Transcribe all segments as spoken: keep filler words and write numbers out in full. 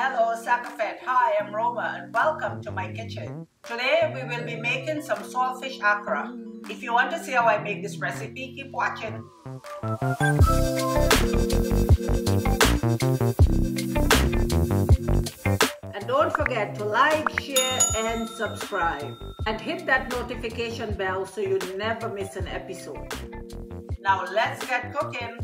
Hello SakaFet, hi I'm Roma and welcome to my kitchen. Today we will be making some saltfish Accra. If you want to see how I make this recipe, keep watching. And don't forget to like, share and subscribe. And hit that notification bell so you never miss an episode. Now let's get cooking.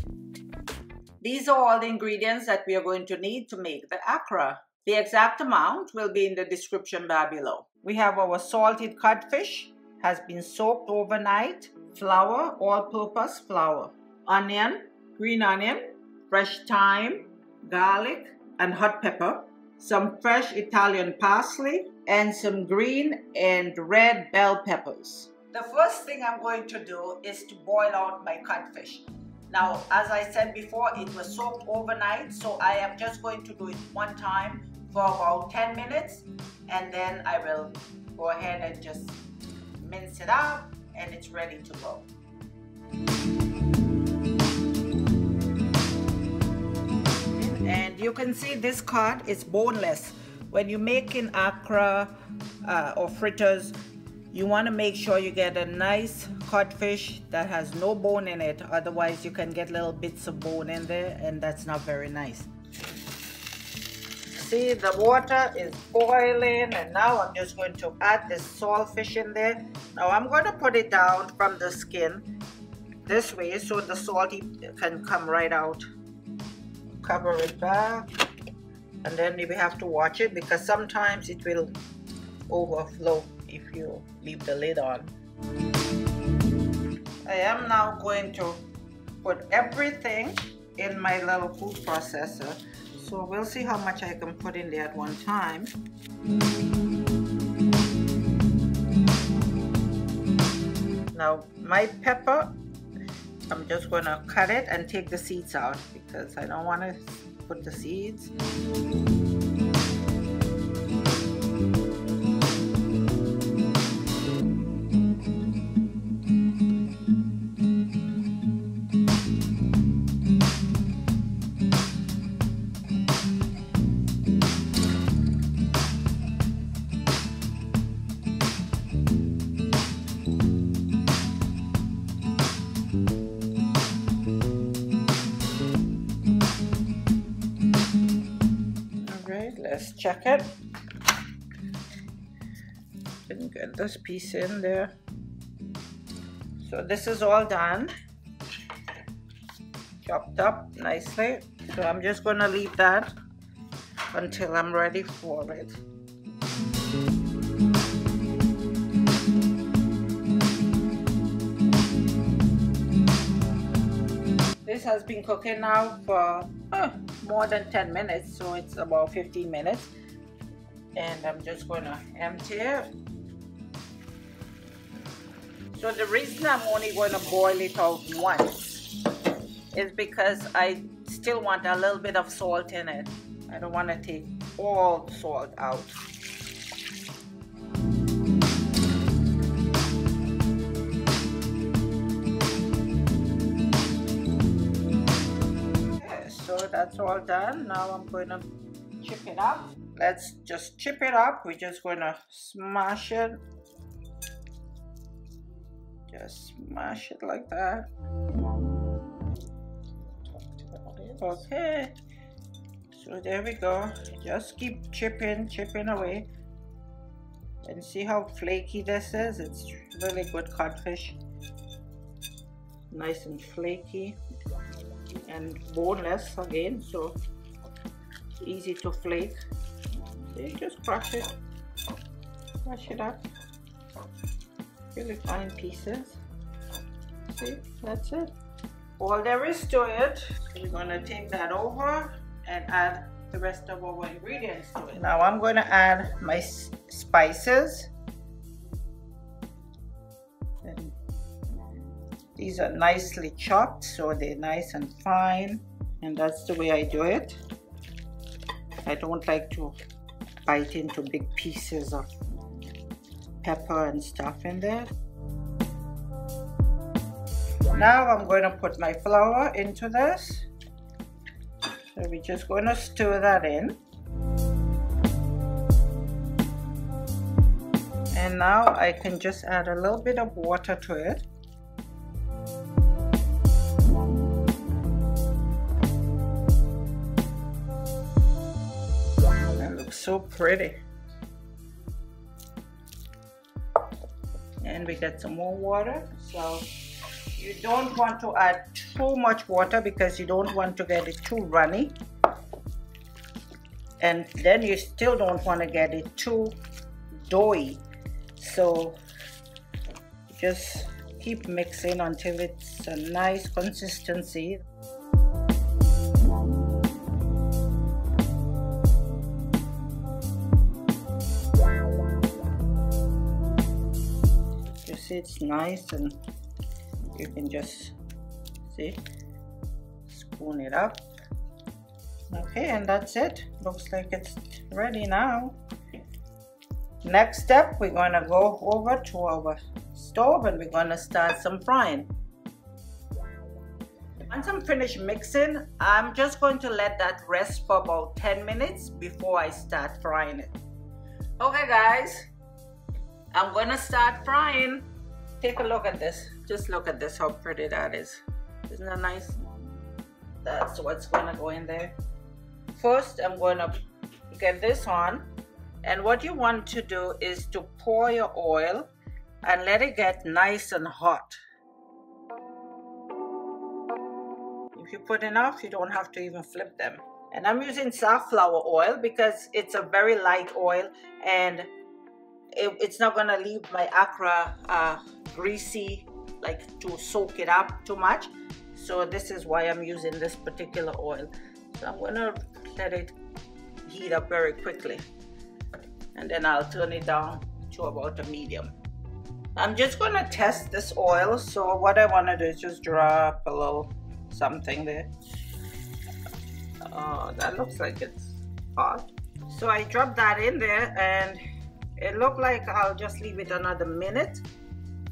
These are all the ingredients that we are going to need to make the Accra. The exact amount will be in the description bar below. We have our salted codfish, has been soaked overnight, flour, all-purpose flour, onion, green onion, fresh thyme, garlic, and hot pepper, some fresh Italian parsley, and some green and red bell peppers. The first thing I'm going to do is to boil out my codfish. Now, as I said before, it was soaked overnight, so I am just going to do it one time for about ten minutes, and then I will go ahead and just mince it up, and it's ready to go. And you can see this cod is boneless. When you make an Accra uh, or fritters, you want to make sure you get a nice codfish that has no bone in it, otherwise you can get little bits of bone in there and that's not very nice. See, the water is boiling and now I'm just going to add this saltfish in there. Now I'm going to put it down from the skin this way so the salt can come right out. Cover it back and then we have to watch it because sometimes it will overflow if you leave the lid on. I am now going to put everything in my little food processor. So we'll see how much I can put in there at one time. Now my pepper, I'm just gonna cut it and take the seeds out because I don't wanna put the seeds. Let's check it. Didn't get this piece in there. So this is all done, chopped up nicely. So I'm just going to leave that until I'm ready for it. This has been cooking now for uh, more than ten minutes, so it's about fifteen minutes, and I'm just gonna empty it. So the reason I'm only gonna boil it out once is because I still want a little bit of salt in it. I don't want to take all salt out. That's all done. Now I'm going to chip it up. Let's just chip it up. We're just going to smash it. Just smash it like that. Okay. So there we go. Just keep chipping, chipping away. And see how flaky this is. It's really good codfish. Nice and flaky. And boneless again, so easy to flake. So you just crush it, crush it up, really fine pieces. See, that's it. All there is to it. We're gonna take that over and add the rest of our ingredients to it. Now I'm gonna add my spices. And these are nicely chopped, so they're nice and fine, and that's the way I do it. I don't like to bite into big pieces of pepper and stuff in there. Now I'm going to put my flour into this. So we're just going to stir that in. and now I can just add a little bit of water to it. That looks so pretty. And we get some more water. So you don't want to add too much water because you don't want to get it too runny, and then you still don't want to get it too doughy. So just keep mixing until it's a nice consistency. You see, it's nice, and you can just see, spoon it up. Okay, and that's it. Looks like it's ready now. Next step, we're going to go over to our stove and we're going to start some frying. Once I'm finished mixing, I'm just going to let that rest for about ten minutes before I start frying it. Okay guys, I'm going to start frying. Take a look at this. Just look at this, how pretty that is. Isn't that nice? That's what's going to go in there. First, I'm going to get this on, and what you want to do is to pour your oil and let it get nice and hot. If you put enough, you don't have to even flip them. And I'm using safflower oil because it's a very light oil, and it, it's not going to leave my Accra uh, greasy, like to soak it up too much. So this is why I'm using this particular oil. So I'm going to let it heat up very quickly, and then I'll turn it down to about a medium. I'm just going to test this oil. So what I want to do is just drop a little something there. Oh, that looks like it's hot. So I dropped that in there, and it looked like I'll just leave it another minute.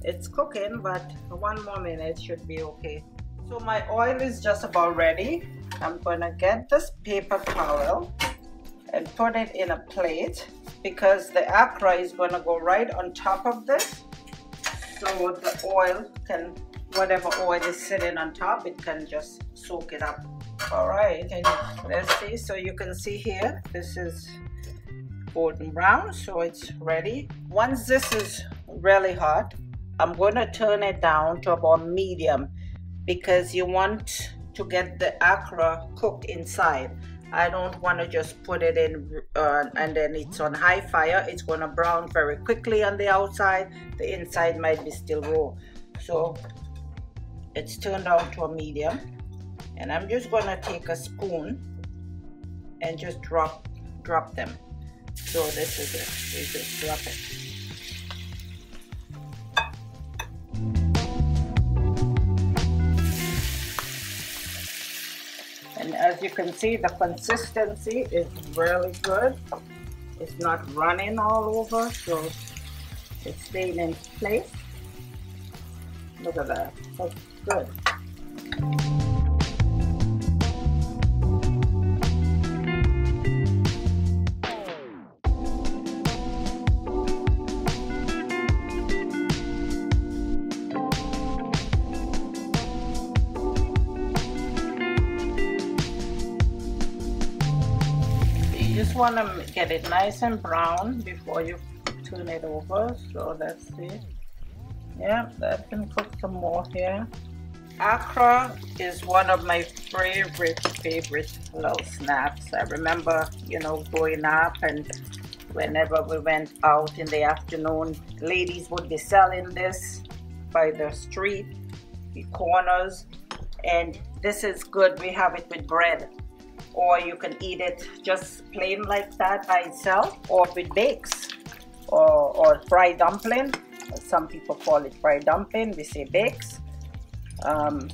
It's cooking, but one more minute should be okay. So my oil is just about ready. I'm gonna get this paper towel and put it in a plate because the Accra is gonna go right on top of this. So the oil can, whatever oil is sitting on top, it can just soak it up. All right, and let's see. So you can see here, this is golden brown, so it's ready. Once this is really hot, I'm gonna turn it down to about medium, because you want to get the Accra cooked inside. I don't want to just put it in uh, and then it's on high fire. It's going to brown very quickly on the outside. The inside might be still raw. So it's turned down to a medium, and I'm just going to take a spoon and just drop drop them. So this is it, we just drop it. As you can see, the consistency is really good. It's not running all over, so it's staying in place. Look at that, that's good. Just want to get it nice and brown before you turn it over. So let's see. Yeah, I can cook some more here. Accra is one of my favorite favorite little snacks. I remember, you know, growing up, and whenever we went out in the afternoon, ladies would be selling this by the street, the corners, and this is good. We have it with bread, or you can eat it just plain like that by itself, or with bakes, or, or fried dumpling. Some people call it fried dumpling, we say bakes. Um,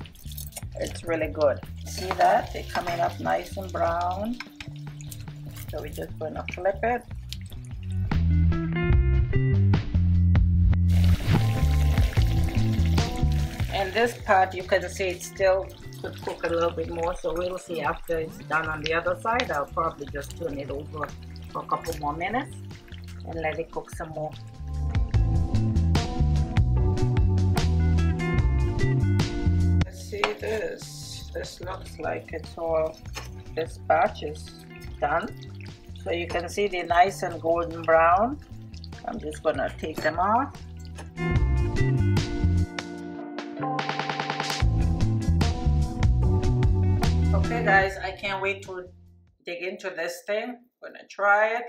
it's really good. See that, they're coming up nice and brown. So we're just gonna flip it. And this part, you can see it's still could cook a little bit more, so we'll see after it's done on the other side. I'll probably just turn it over for a couple more minutes and let it cook some more. see this. This looks like it's all, this batch is done. So you can see they're nice and golden brown. I'm just gonna take them off. Okay guys, I can't wait to dig into this thing. I'm gonna try it.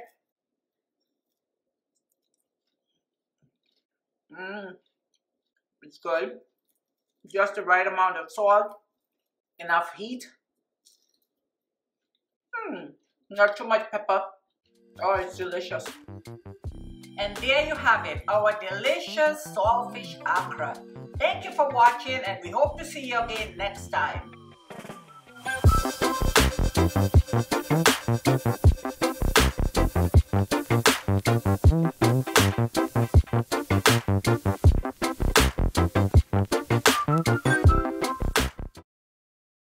Mmm, it's good. Just the right amount of salt, enough heat. Mmm, not too much pepper. Oh, it's delicious. And there you have it, our delicious saltfish Accra. Thank you for watching, and we hope to see you again next time.